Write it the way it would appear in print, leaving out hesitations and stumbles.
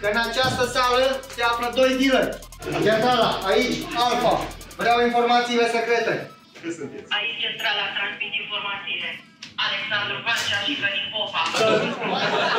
că în această sală se află doi dealeri. Centrala, aici, Alfa. Vreau informațiile secrete. Cât sunteți? Aici centrala transmite informațiile. Alexandru Vancea și Gălin Popa.